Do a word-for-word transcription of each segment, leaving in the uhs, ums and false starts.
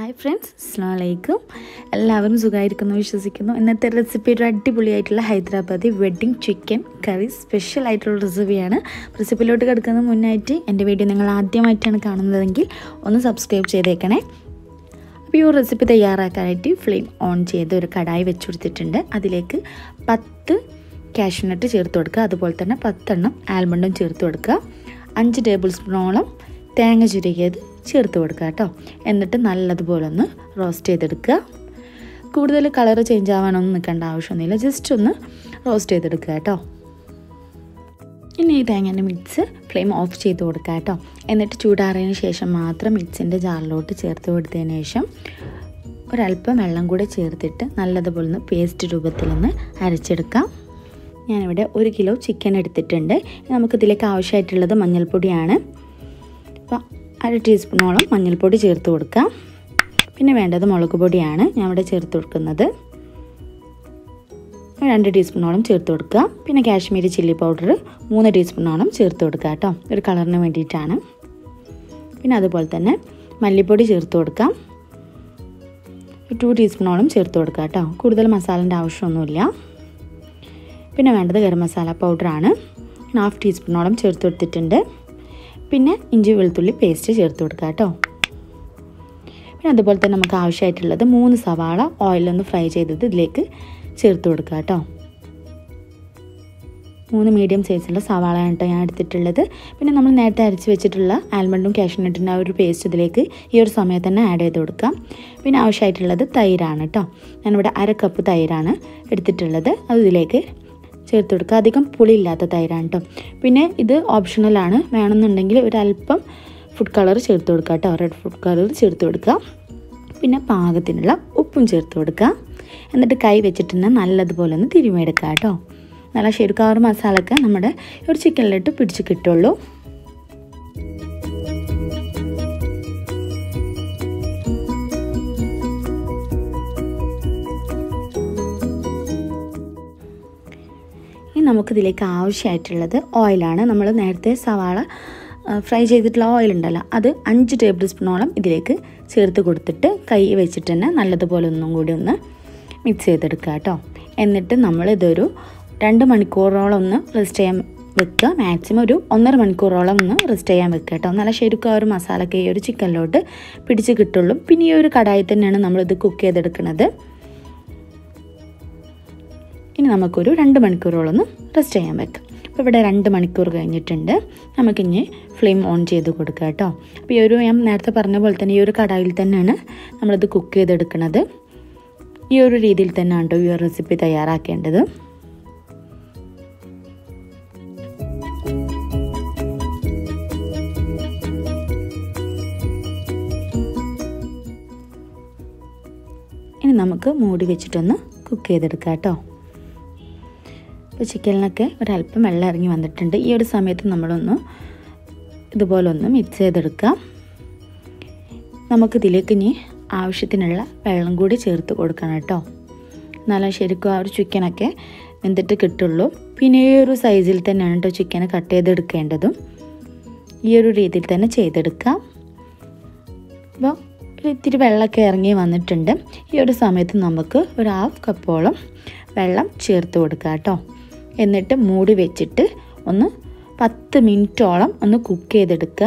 Hi friends, Assalamu alaikum. എല്ലാവരും സുഖായിരിക്കുന്നു വിശ്വസിക്കുന്നു. ഇന്നത്തെ റെസിപ്പി ഒരു അടിപൊളിയായിട്ടുള്ള Hyderabadi wedding chicken curry special ആയിട്ടുള്ള റെസിപ്പിയാണ്. റെസിപ്പിയിലോട്ട് കടക്കുന്നതിന് മുന്നായിട്ട് എൻ്റെ വീഡിയോ നിങ്ങൾ ആദ്യമായിട്ടാണ് കാണുന്നതെങ്കിൽ ഒന്ന് സബ്സ്ക്രൈബ് ചെയ്തേക്കണേ. അപ്പോൾ ഈ റെസിപ്പി തയ്യാറാക്കാനായിട്ട് ഫ്ലെയിം ഓൺ ചെയ്ത് ഒരു കടായി വെച്ച് കൊടുത്തിട്ടുണ്ട്. അതിലേക്ക് പത്ത് കാഷ്യൂനട്ട് ചേർത്ത് കൊടുക്കുക. അതുപോലെ തന്നെ പത്തെണ്ണം ആൽമണ്ടും ചേർത്ത് കൊടുക്കുക. അഞ്ച് ടേബിൾ സ്പൂണോളം തേങ്ങ ചുരുക്കിയത് ചേർത്ത് കൊടുക്കുക കേട്ടോ. എന്നിട്ട് നല്ലതുപോലെ ഒന്ന് റോസ്റ്റ് ചെയ്തെടുക്കുക. കൂടുതൽ കളർ ചേഞ്ച് ആവാനൊന്നും നിൽക്കേണ്ട ആവശ്യമൊന്നുമില്ല, ജസ്റ്റ് ഒന്ന് റോസ്റ്റ് ചെയ്തെടുക്കുക കേട്ടോ. ഇനി ഈ തേങ്ങേൻ്റെ മിക്സ് ഫ്ലെയിം ഓഫ് ചെയ്ത് കൊടുക്കുക കേട്ടോ. എന്നിട്ട് ചൂടാറിയതിന് ശേഷം മാത്രം മിക്സിൻ്റെ ജാറിലോട്ട് ചേർത്ത് കൊടുത്തതിന് ശേഷം ഒരല്പം വെള്ളം കൂടെ ചേർത്തിട്ട് നല്ലതുപോലെ ഒന്ന് പേസ്റ്റ് രൂപത്തിലൊന്ന് അരച്ചെടുക്കാം. ഞാനിവിടെ ഒരു കിലോ ചിക്കൻ എടുത്തിട്ടുണ്ട്. നമുക്കിതിലേക്ക് ആവശ്യമായിട്ടുള്ളത് മഞ്ഞൾപ്പൊടിയാണ്. അപ്പോൾ അര ടീസ്പൂണോളം മഞ്ഞൾപ്പൊടി ചേർത്ത് കൊടുക്കാം. പിന്നെ വേണ്ടത് മുളക് പൊടിയാണ് ഞാൻ ഇവിടെ ചേർത്ത് കൊടുക്കുന്നത്. രണ്ട് ടീസ്പൂണോളം ചേർത്ത് കൊടുക്കുക. പിന്നെ കാശ്മീരി ചില്ലി പൗഡർ മൂന്ന് ടീസ്പൂണോളം ചേർത്ത് കൊടുക്കുക കേട്ടോ, ഒരു കളറിന് വേണ്ടിയിട്ടാണ്. പിന്നെ അതുപോലെ തന്നെ മല്ലിപ്പൊടി ചേർത്ത് കൊടുക്കാം, ടു ടീസ്പൂണോളം ചേർത്ത് കൊടുക്കുക കേട്ടോ. കൂടുതൽ മസാലൻ്റെ ആവശ്യമൊന്നുമില്ല. പിന്നെ വേണ്ടത് ഗരം മസാല പൗഡറാണ്, ഹാഫ് ടീസ്പൂണോളം ചേർത്ത് കൊടുത്തിട്ടുണ്ട്. പിന്നെ ഇഞ്ചി വെളുത്തുള്ളി പേസ്റ്റ് ചേർത്ത് കൊടുക്കുക കേട്ടോ. പിന്നെ അതുപോലെ തന്നെ നമുക്ക് ആവശ്യമായിട്ടുള്ളത് മൂന്ന് സവാള ഓയിലൊന്ന് ഫ്രൈ ചെയ്തത് ഇതിലേക്ക് ചേർത്ത് കൊടുക്കുക കേട്ടോ. മൂന്ന് മീഡിയം സൈസുള്ള സവാളയാണ് കേട്ടോ ഞാൻ എടുത്തിട്ടുള്ളത്. പിന്നെ നമ്മൾ നേരത്തെ അരച്ച് വെച്ചിട്ടുള്ള ആൽമണ്ടും കാഷ്യൂനട്ടിൻ്റെ ആ ഒരു പേസ്റ്റ് ഇതിലേക്ക് ഈ ഒരു സമയത്ത് തന്നെ ആഡ് ചെയ്ത് കൊടുക്കാം. പിന്നെ ആവശ്യമായിട്ടുള്ളത് തൈരാണ് കേട്ടോ. ഞാനിവിടെ അര കപ്പ് തൈരാണ് എടുത്തിട്ടുള്ളത്, അത് ഇതിലേക്ക് ചേർത്ത് കൊടുക്കുക. അധികം പുളിയില്ലാത്ത തൈരാണ് കേട്ടോ. പിന്നെ ഇത് ഓപ്ഷണലാണ്, വേണമെന്നുണ്ടെങ്കിൽ ഒരല്പം ഫുഡ് കളർ ചേർത്ത് കൊടുക്കുക കേട്ടോ, റെഡ് ഫുഡ് കളർ ചേർത്ത് കൊടുക്കുക. പിന്നെ പാകത്തിനുള്ള ഉപ്പും ചേർത്ത് കൊടുക്കുക. എന്നിട്ട് കൈ വെച്ചിട്ട് തന്നെ നല്ലതുപോലെ ഒന്ന് തിരുമ്മിയെടുക്കുക കേട്ടോ. നല്ല ശരിക്കും ആ ഒരു മസാലയൊക്കെ നമ്മുടെ ഒരു ചിക്കനിലിട്ട് പിടിച്ച് കിട്ടുള്ളൂ. നമുക്കിതിലേക്ക് ആവശ്യമായിട്ടുള്ളത് ഓയിലാണ്. നമ്മൾ നേരത്തെ സവാള ഫ്രൈ ചെയ്തിട്ടുള്ള ഓയിലുണ്ടല്ലോ, അത് അഞ്ച് ടേബിൾ സ്പൂണോളം ഇതിലേക്ക് ചേർത്ത് കൊടുത്തിട്ട് കൈ വെച്ചിട്ട് തന്നെ നല്ലതുപോലെ ഒന്നും കൂടി ഒന്ന് മിക്സ് ചെയ്തെടുക്കുക കേട്ടോ. എന്നിട്ട് നമ്മളിതൊരു രണ്ട് മണിക്കൂറോളം ഒന്ന് റെസ്റ്റ് ചെയ്യാൻ വെക്കുക. മാക്സിമം ഒരു ഒന്നര മണിക്കൂറോളം ഒന്ന് റെസ്റ്റ് ചെയ്യാൻ വെക്കുക കേട്ടോ. നല്ല ശരിക്കും ആ ഒരു മസാലയൊക്കെ ഈ ഒരു ചിക്കനിലോട്ട് പിടിച്ച് കിട്ടുള്ളൂ. പിന്നെ ഈ ഒരു കടായി തന്നെയാണ് നമ്മളിത് കുക്ക് ചെയ്തെടുക്കുന്നത്. ഇനി നമുക്കൊരു രണ്ട് മണിക്കൂറോളം ഒന്ന് റെസ്റ്റ് ചെയ്യാൻ വെക്കാം. അപ്പോൾ ഇവിടെ രണ്ട് മണിക്കൂർ കഴിഞ്ഞിട്ടുണ്ട്. നമുക്കിനി ഫ്ലെയിം ഓൺ ചെയ്ത് കൊടുക്കുക കേട്ടോ. അപ്പോൾ ഈ ഒരു ഞാൻ നേരത്തെ പറഞ്ഞ പോലെ തന്നെ ഈ ഒരു കടായിൽ തന്നെയാണ് നമ്മളിത് കുക്ക് ചെയ്തെടുക്കുന്നത്. ഈ ഒരു രീതിയിൽ തന്നെയാണ് കേട്ടോ ഈ ഒരു റെസിപ്പി തയ്യാറാക്കേണ്ടത്. ഇനി നമുക്ക് മൂടി വെച്ചിട്ടൊന്ന് കുക്ക് ചെയ്തെടുക്കാം കേട്ടോ. ഇപ്പോൾ ചിക്കനിലൊക്കെ ഒരല്പം വെള്ളം ഇറങ്ങി വന്നിട്ടുണ്ട്. ഈ ഒരു സമയത്ത് നമ്മളൊന്ന് ഇതുപോലൊന്ന് മിക്സ് ചെയ്തെടുക്കാം. നമുക്കിതിലേക്ക് ഇനി ആവശ്യത്തിനുള്ള വെള്ളം കൂടി ചേർത്ത് കൊടുക്കണം കേട്ടോ. എന്നാലും ശരിക്കും ആ ഒരു ചിക്കനൊക്കെ വെന്തിട്ട് കിട്ടുള്ളൂ. പിന്നെ ഈ ഒരു സൈസിൽ തന്നെയാണ് കേട്ടോ ചിക്കന് കട്ട് ചെയ്തെടുക്കേണ്ടതും. ഈ ഒരു രീതിയിൽ തന്നെ ചെയ്തെടുക്കാം. അപ്പോൾ ഇത്തിരി വെള്ളമൊക്കെ ഇറങ്ങി വന്നിട്ടുണ്ട്. ഈ ഒരു സമയത്ത് നമുക്ക് ഒരു ഹാഫ് കപ്പോളം വെള്ളം ചേർത്ത് കൊടുക്കുക കേട്ടോ. എന്നിട്ട് മൂടി വെച്ചിട്ട് ഒന്ന് പത്ത് മിനിറ്റോളം ഒന്ന് കുക്ക് ചെയ്തെടുക്കുക.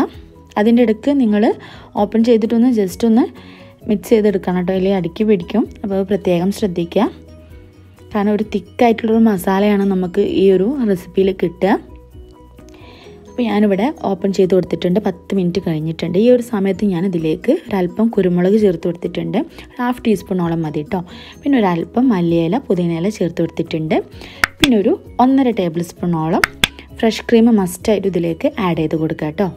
അതിൻ്റെ ഇടയ്ക്ക് നിങ്ങൾ ഓപ്പൺ ചെയ്തിട്ടൊന്ന് ജസ്റ്റ് ഒന്ന് മിക്സ് ചെയ്തെടുക്കണം കേട്ടോ, അല്ലെങ്കിൽ അടുക്കി പിടിക്കും. അപ്പോൾ പ്രത്യേകം ശ്രദ്ധിക്കുക, കാരണം ഒരു തിക്കായിട്ടുള്ളൊരു മസാലയാണ് നമുക്ക് ഈ ഒരു റെസിപ്പിയിൽ കിട്ടുക. അപ്പോൾ ഞാനിവിടെ ഓപ്പൺ ചെയ്ത് കൊടുത്തിട്ടുണ്ട്. പത്ത് മിനിറ്റ് കഴിഞ്ഞിട്ടുണ്ട്. ഈ ഒരു സമയത്ത് ഞാൻ ഇതിലേക്ക് ഒരല്പം കുരുമുളക് ചേർത്ത് കൊടുത്തിട്ടുണ്ട്, ഹാഫ് ടീസ്പൂണോളം മതി കേട്ടോ. പിന്നെ ഒരല്പം മല്ലിയില പുതിനയില ചേർത്ത് കൊടുത്തിട്ടുണ്ട്. പിന്നെ ഒരു ഒന്നര ടേബിൾ സ്പൂണോളം ഫ്രഷ് ക്രീം മസ്റ്റായിട്ട് ഇതിലേക്ക് ആഡ് ചെയ്ത് കൊടുക്കുക കേട്ടോ.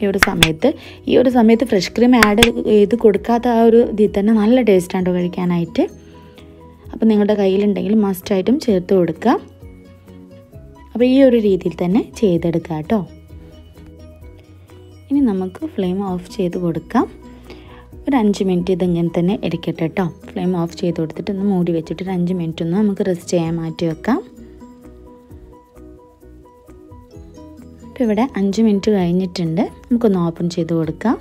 ഈ ഒരു സമയത്ത് ഈ ഒരു സമയത്ത് ഫ്രഷ് ക്രീം ആഡ് ചെയ്ത് കൊടുക്കാത്ത ആ ഒരു ഇതിൽ തന്നെ നല്ല ടേസ്റ്റാണ് കഴിക്കാനായിട്ട്. അപ്പോൾ നിങ്ങളുടെ കയ്യിലുണ്ടെങ്കിൽ മസ്റ്റായിട്ടും ചേർത്ത് കൊടുക്കുക. അപ്പോൾ ഈ ഒരു രീതിയിൽ തന്നെ ചെയ്തെടുക്കുക കേട്ടോ. ഇനി നമുക്ക് ഫ്ലെയിം ഓഫ് ചെയ്ത് കൊടുക്കാം. ഒരു അഞ്ച് മിനിറ്റ് ഇതിങ്ങനെ തന്നെ ഇരിക്കട്ടെ കേട്ടോ. ഫ്ലെയിം ഓഫ് ചെയ്ത് കൊടുത്തിട്ട് ഒന്ന് മൂടി വെച്ചിട്ട് ഒരു അഞ്ച് മിനിറ്റ് ഒന്ന് നമുക്ക് റെസ്റ്റ് ചെയ്യാൻ മാറ്റി വെക്കാം. അപ്പോൾ ഇവിടെ അഞ്ച് മിനിറ്റ് കഴിഞ്ഞിട്ടുണ്ട്. നമുക്കൊന്ന് ഓപ്പൺ ചെയ്ത് കൊടുക്കാം.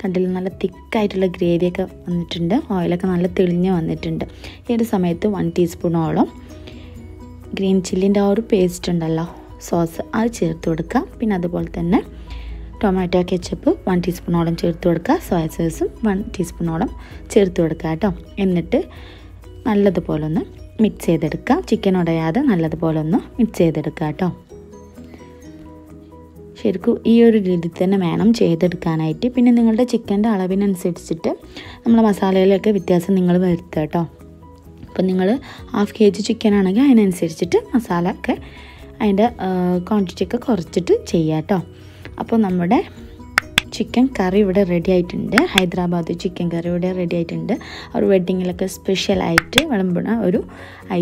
കണ്ടില്ല നല്ല തിക്കായിട്ടുള്ള ഗ്രേവിയൊക്കെ വന്നിട്ടുണ്ട്. ഓയിലൊക്കെ നല്ല തെളിഞ്ഞ് വന്നിട്ടുണ്ട്. ഈ ഒരു സമയത്ത് വൺ ടീസ്പൂണോളം ഗ്രീൻ ചില്ലിൻ്റെ ആ ഒരു പേസ്റ്റ് ഉണ്ടല്ലോ സോസ്, അത് ചേർത്ത് കൊടുക്കുക. പിന്നെ അതുപോലെ തന്നെ ടൊമാറ്റോ കെച്ചപ്പ് വൺ ടീസ്പൂണോളം ചേർത്ത് കൊടുക്കുക. സോയ സോസും വൺ ടീസ്പൂണോളം ചേർത്ത് കൊടുക്കുക കേട്ടോ. എന്നിട്ട് നല്ലതുപോലെ ഒന്ന് മിക്സ് ചെയ്തെടുക്കുക. ചിക്കൻ ഉടയാതെ നല്ലതുപോലെ ഒന്ന് മിക്സ് ചെയ്തെടുക്കുക കേട്ടോ. ശരിക്കും ഈ ഒരു രീതിയിൽ തന്നെ വേണം ചെയ്തെടുക്കാനായിട്ട്. പിന്നെ നിങ്ങളുടെ ചിക്കൻ്റെ അളവിനനുസരിച്ചിട്ട് നമ്മൾ മസാലയിലൊക്കെ വ്യത്യാസം നിങ്ങൾ വരുത്തുക കേട്ടോ. അപ്പം നിങ്ങൾ ഹാഫ് കെ ജി ചിക്കൻ ആണെങ്കിൽ അതിനനുസരിച്ചിട്ട് മസാല ഒക്കെ അതിൻ്റെ ക്വാണ്ടിറ്റി ഒക്കെ കുറച്ചിട്ട് ചെയ്യുക കേട്ടോ. അപ്പോൾ നമ്മുടെ ചിക്കൻ കറി ഇവിടെ റെഡി ആയിട്ടുണ്ട്. ഹൈദരാബാദ് ചിക്കൻ കറി ഇവിടെ റെഡി ആയിട്ടുണ്ട്. ഒരു വെഡ്ഡിങ്ങിലൊക്കെ സ്പെഷ്യലായിട്ട് വിളമ്പുന്ന ഒരു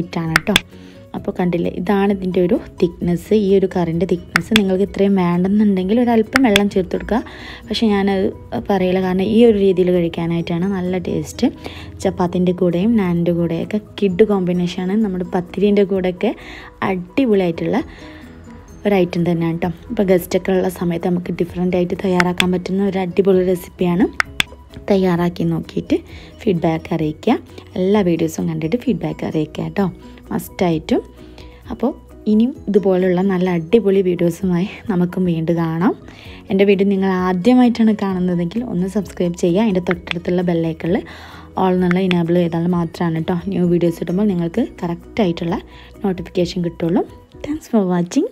ഐറ്റമാണ് കേട്ടോ. അപ്പോൾ കണ്ടില്ലേ, ഇതാണ് ഇതിൻ്റെ ഒരു തിക്നെസ്. ഈ ഒരു കറിൻ്റെ തിക്നെസ് നിങ്ങൾക്ക് ഇത്രയും വേണമെന്നുണ്ടെങ്കിൽ ഒരല്പം വെള്ളം ചേർത്ത് കൊടുക്കുക. പക്ഷേ ഞാനത് പറയില്ല, കാരണം ഈ ഒരു രീതിയിൽ കഴിക്കാനായിട്ടാണ്. നല്ല ടേസ്റ്റ്. ചപ്പാത്തിൻ്റെ കൂടെയും നാനിൻ്റെ കൂടെയൊക്കെ കിഡ് കോമ്പിനേഷനാണ്. നമ്മുടെ പത്തിരീൻ്റെ കൂടെയൊക്കെ അടിപൊളിയായിട്ടുള്ള ഒരു ഐറ്റം തന്നെയാണ് കേട്ടോ. ഇപ്പോൾ ഗസ്റ്റൊക്കെ ഉള്ള സമയത്ത് നമുക്ക് ഡിഫറെൻ്റ് ആയിട്ട് തയ്യാറാക്കാൻ പറ്റുന്ന ഒരു അടിപൊളി റെസിപ്പിയാണ്. തയ്യാറാക്കി നോക്കിയിട്ട് ഫീഡ്ബാക്ക് അറിയിക്കുക. എല്ലാ വീഡിയോസും കണ്ടിട്ട് ഫീഡ്ബാക്ക് അറിയിക്കുക കേട്ടോ, മസ്റ്റായിട്ടും. അപ്പോൾ ഇനിയും ഇതുപോലുള്ള നല്ല അടിപൊളി വീഡിയോസുമായി നമുക്കും വീണ്ടും കാണാം. എൻ്റെ വീഡിയോ നിങ്ങൾ ആദ്യമായിട്ടാണ് കാണുന്നതെങ്കിൽ ഒന്ന് സബ്സ്ക്രൈബ് ചെയ്യുക. അതിൻ്റെ തൊട്ടടുത്തുള്ള ബെല്ലൈക്കണിൽ ഓൾ എന്നുള്ള ഇനേബിൾ ചെയ്താൽ മാത്രമാണ് കേട്ടോ ന്യൂ വീഡിയോസ് ഇടുമ്പോൾ നിങ്ങൾക്ക് കറക്റ്റായിട്ടുള്ള നോട്ടിഫിക്കേഷൻ കിട്ടുള്ളൂ. Thanks for watching.